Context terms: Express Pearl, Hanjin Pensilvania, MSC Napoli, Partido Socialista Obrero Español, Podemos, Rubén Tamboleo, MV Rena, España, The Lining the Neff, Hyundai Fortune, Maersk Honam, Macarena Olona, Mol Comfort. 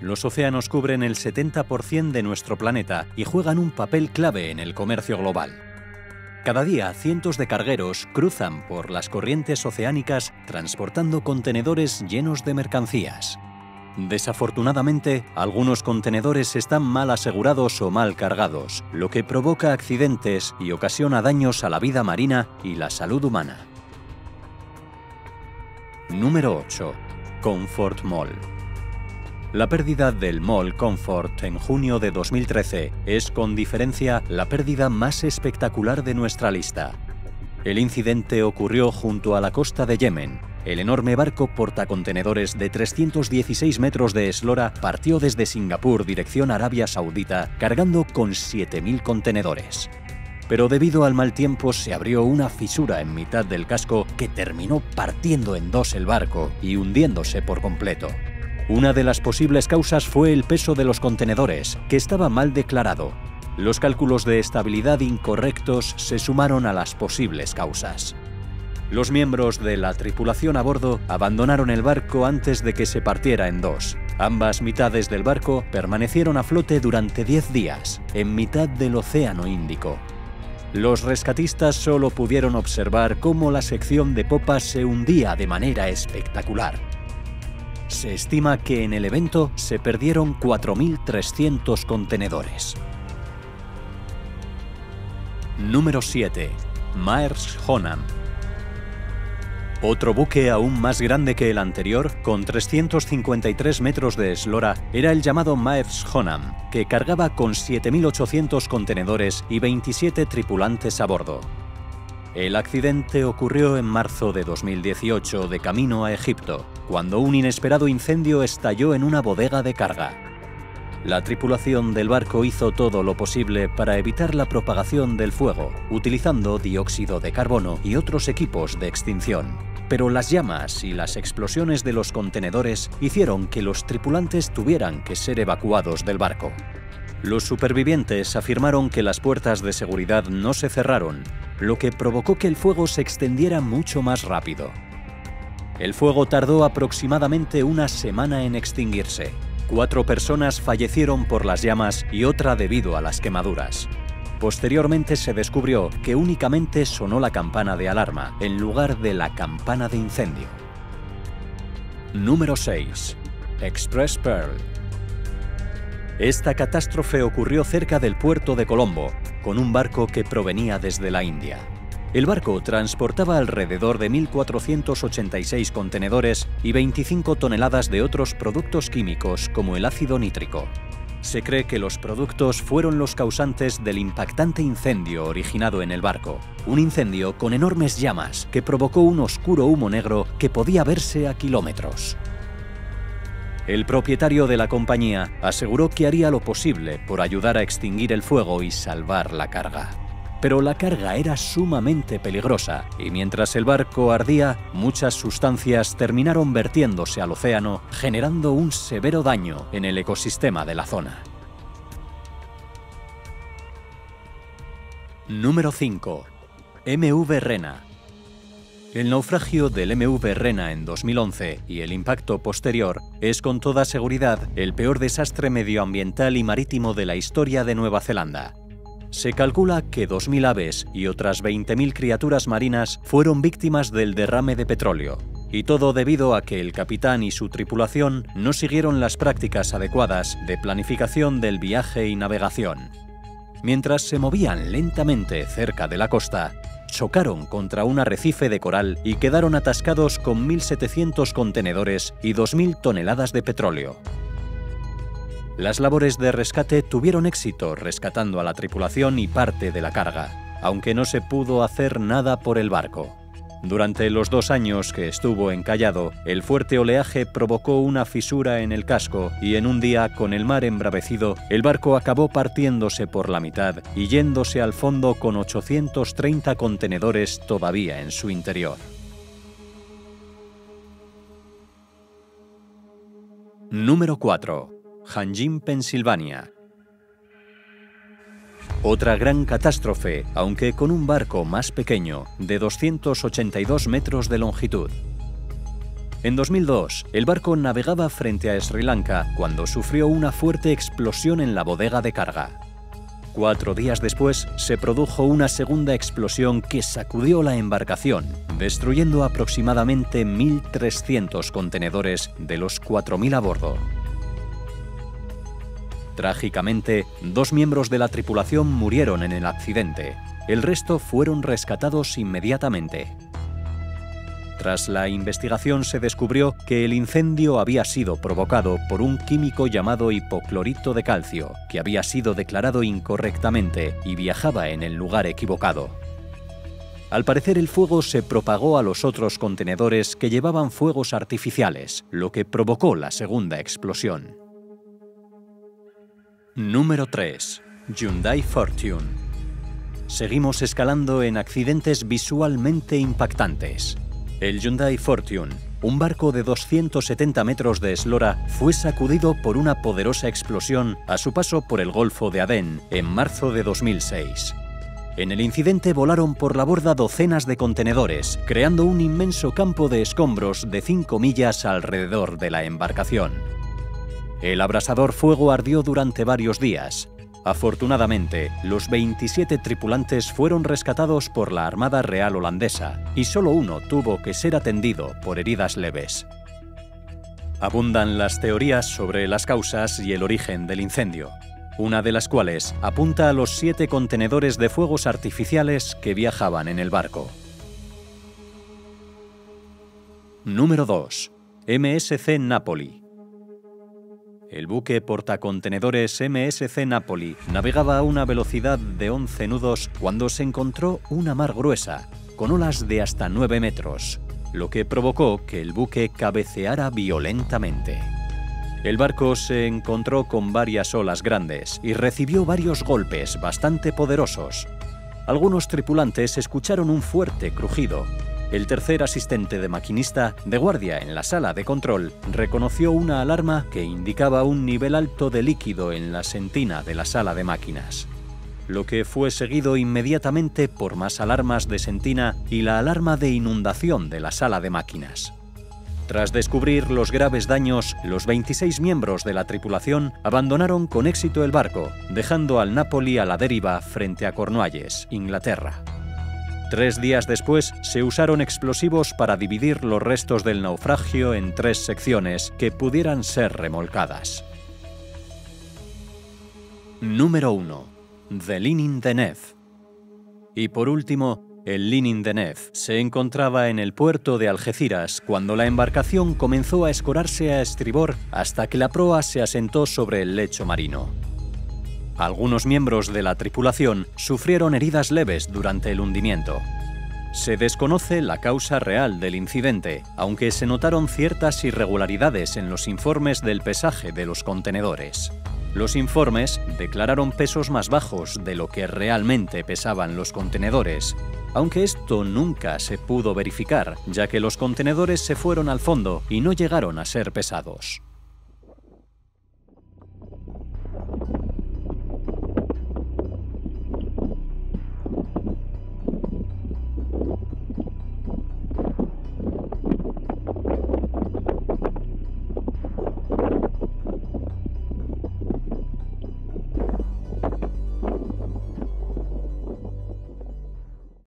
Los océanos cubren el 70% de nuestro planeta y juegan un papel clave en el comercio global. Cada día, cientos de cargueros cruzan por las corrientes oceánicas transportando contenedores llenos de mercancías. Desafortunadamente, algunos contenedores están mal asegurados o mal cargados, lo que provoca accidentes y ocasiona daños a la vida marina y la salud humana. Número 8. Comfort Mol. La pérdida del Mol Comfort en junio de 2013 es, con diferencia, la pérdida más espectacular de nuestra lista. El incidente ocurrió junto a la costa de Yemen. El enorme barco portacontenedores de 316 metros de eslora partió desde Singapur dirección Arabia Saudita, cargando con 7.000 contenedores. Pero debido al mal tiempo se abrió una fisura en mitad del casco que terminó partiendo en dos el barco y hundiéndose por completo. Una de las posibles causas fue el peso de los contenedores, que estaba mal declarado. Los cálculos de estabilidad incorrectos se sumaron a las posibles causas. Los miembros de la tripulación a bordo abandonaron el barco antes de que se partiera en dos. Ambas mitades del barco permanecieron a flote durante 10 días, en mitad del Océano Índico. Los rescatistas solo pudieron observar cómo la sección de popa se hundía de manera espectacular. Se estima que en el evento se perdieron 4.300 contenedores. Número 7. Maersk Honam. Otro buque aún más grande que el anterior, con 353 metros de eslora, era el llamado Maersk Honam, que cargaba con 7.800 contenedores y 27 tripulantes a bordo. El accidente ocurrió en marzo de 2018 de camino a Egipto, cuando un inesperado incendio estalló en una bodega de carga. La tripulación del barco hizo todo lo posible para evitar la propagación del fuego, utilizando dióxido de carbono y otros equipos de extinción. Pero las llamas y las explosiones de los contenedores hicieron que los tripulantes tuvieran que ser evacuados del barco. Los supervivientes afirmaron que las puertas de seguridad no se cerraron, lo que provocó que el fuego se extendiera mucho más rápido. El fuego tardó aproximadamente una semana en extinguirse. 4 personas fallecieron por las llamas y otra debido a las quemaduras. Posteriormente se descubrió que únicamente sonó la campana de alarma, en lugar de la campana de incendio. Número 6. Express Pearl. Esta catástrofe ocurrió cerca del puerto de Colombo, con un barco que provenía desde la India. El barco transportaba alrededor de 1.486 contenedores y 25 toneladas de otros productos químicos, como el ácido nítrico. Se cree que los productos fueron los causantes del impactante incendio originado en el barco. Un incendio con enormes llamas que provocó un oscuro humo negro que podía verse a kilómetros. El propietario de la compañía aseguró que haría lo posible por ayudar a extinguir el fuego y salvar la carga. Pero la carga era sumamente peligrosa y mientras el barco ardía, muchas sustancias terminaron vertiéndose al océano, generando un severo daño en el ecosistema de la zona. Número 5. MV Rena. El naufragio del MV Rena en 2011 y el impacto posterior es con toda seguridad el peor desastre medioambiental y marítimo de la historia de Nueva Zelanda. Se calcula que 2.000 aves y otras 20.000 criaturas marinas fueron víctimas del derrame de petróleo, y todo debido a que el capitán y su tripulación no siguieron las prácticas adecuadas de planificación del viaje y navegación. Mientras se movían lentamente cerca de la costa, chocaron contra un arrecife de coral y quedaron atascados con 1.700 contenedores y 2.000 toneladas de petróleo. Las labores de rescate tuvieron éxito, rescatando a la tripulación y parte de la carga, aunque no se pudo hacer nada por el barco. Durante los 2 años que estuvo encallado, el fuerte oleaje provocó una fisura en el casco y en un día, con el mar embravecido, el barco acabó partiéndose por la mitad y yéndose al fondo con 830 contenedores todavía en su interior. Número 4. Hanjin Pensilvania. Otra gran catástrofe, aunque con un barco más pequeño, de 282 metros de longitud. En 2002, el barco navegaba frente a Sri Lanka cuando sufrió una fuerte explosión en la bodega de carga. 4 días después, se produjo una segunda explosión que sacudió la embarcación, destruyendo aproximadamente 1.300 contenedores de los 4.000 a bordo. Trágicamente, 2 miembros de la tripulación murieron en el accidente. El resto fueron rescatados inmediatamente. Tras la investigación se descubrió que el incendio había sido provocado por un químico llamado hipoclorito de calcio, que había sido declarado incorrectamente y viajaba en el lugar equivocado. Al parecer el fuego se propagó a los otros contenedores que llevaban fuegos artificiales, lo que provocó la segunda explosión. Número 3. Hyundai Fortune. Seguimos escalando en accidentes visualmente impactantes. El Hyundai Fortune, un barco de 270 metros de eslora, fue sacudido por una poderosa explosión a su paso por el Golfo de Adén en marzo de 2006. En el incidente volaron por la borda docenas de contenedores, creando un inmenso campo de escombros de 5 millas alrededor de la embarcación. El abrasador fuego ardió durante varios días. Afortunadamente, los 27 tripulantes fueron rescatados por la Armada Real Holandesa y solo uno tuvo que ser atendido por heridas leves. Abundan las teorías sobre las causas y el origen del incendio, una de las cuales apunta a los 7 contenedores de fuegos artificiales que viajaban en el barco. Número 2. MSC Napoli. El buque portacontenedores MSC Napoli navegaba a una velocidad de 11 nudos cuando se encontró una mar gruesa, con olas de hasta 9 metros, lo que provocó que el buque cabeceara violentamente. El barco se encontró con varias olas grandes y recibió varios golpes bastante poderosos. Algunos tripulantes escucharon un fuerte crujido. El tercer asistente de maquinista, de guardia en la sala de control, reconoció una alarma que indicaba un nivel alto de líquido en la sentina de la sala de máquinas, lo que fue seguido inmediatamente por más alarmas de sentina y la alarma de inundación de la sala de máquinas. Tras descubrir los graves daños, los 26 miembros de la tripulación abandonaron con éxito el barco, dejando al Napoli a la deriva frente a Cornualles, Inglaterra. 3 días después, se usaron explosivos para dividir los restos del naufragio en 3 secciones que pudieran ser remolcadas. Número 1. The Lining the Neff. Y por último, el Lining the Neff se encontraba en el puerto de Algeciras cuando la embarcación comenzó a escorarse a estribor hasta que la proa se asentó sobre el lecho marino. Algunos miembros de la tripulación sufrieron heridas leves durante el hundimiento. Se desconoce la causa real del incidente, aunque se notaron ciertas irregularidades en los informes del pesaje de los contenedores. Los informes declararon pesos más bajos de lo que realmente pesaban los contenedores, aunque esto nunca se pudo verificar, ya que los contenedores se fueron al fondo y no llegaron a ser pesados.